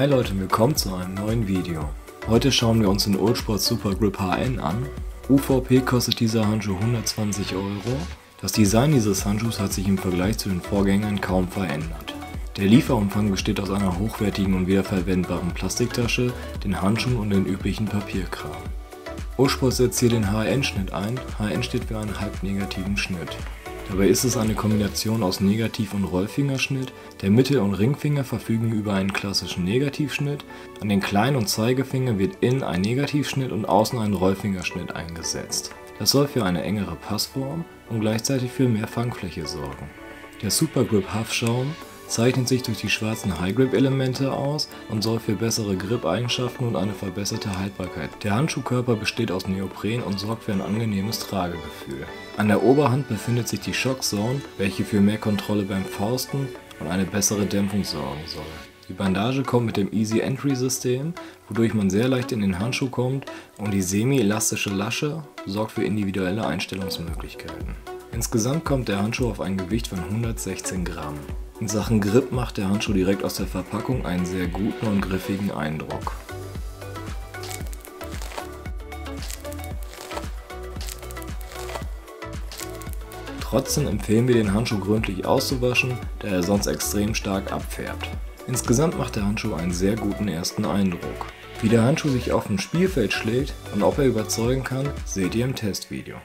Hi Leute, willkommen zu einem neuen Video. Heute schauen wir uns den Uhlsport Supergrip HN an. UVP kostet dieser Handschuh 120 Euro. Das Design dieses Handschuhs hat sich im Vergleich zu den Vorgängern kaum verändert. Der Lieferumfang besteht aus einer hochwertigen und wiederverwendbaren Plastiktasche, den Handschuhen und den üblichen Papierkram. Uhlsport setzt hier den HN-Schnitt ein. HN steht für einen halbnegativen Schnitt. Dabei ist es eine Kombination aus Negativ- und Rollfingerschnitt, der Mittel- und Ringfinger verfügen über einen klassischen Negativschnitt, an den kleinen und Zeigefinger wird innen ein Negativschnitt und außen ein Rollfingerschnitt eingesetzt. Das soll für eine engere Passform und gleichzeitig für mehr Fangfläche sorgen. Der Supergrip Haftschaum zeichnet sich durch die schwarzen High Grip Elemente aus und soll für bessere Grip-Eigenschaften und eine verbesserte Haltbarkeit. Der Handschuhkörper besteht aus Neopren und sorgt für ein angenehmes Tragegefühl. An der Oberhand befindet sich die Shock Zone, welche für mehr Kontrolle beim Fausten und eine bessere Dämpfung sorgen soll. Die Bandage kommt mit dem Easy Entry System, wodurch man sehr leicht in den Handschuh kommt, und die semi-elastische Lasche sorgt für individuelle Einstellungsmöglichkeiten. Insgesamt kommt der Handschuh auf ein Gewicht von 116 Gramm. In Sachen Grip macht der Handschuh direkt aus der Verpackung einen sehr guten und griffigen Eindruck. Trotzdem empfehlen wir, den Handschuh gründlich auszuwaschen, da er sonst extrem stark abfärbt. Insgesamt macht der Handschuh einen sehr guten ersten Eindruck. Wie der Handschuh sich auf dem Spielfeld schlägt und ob er überzeugen kann, seht ihr im Testvideo.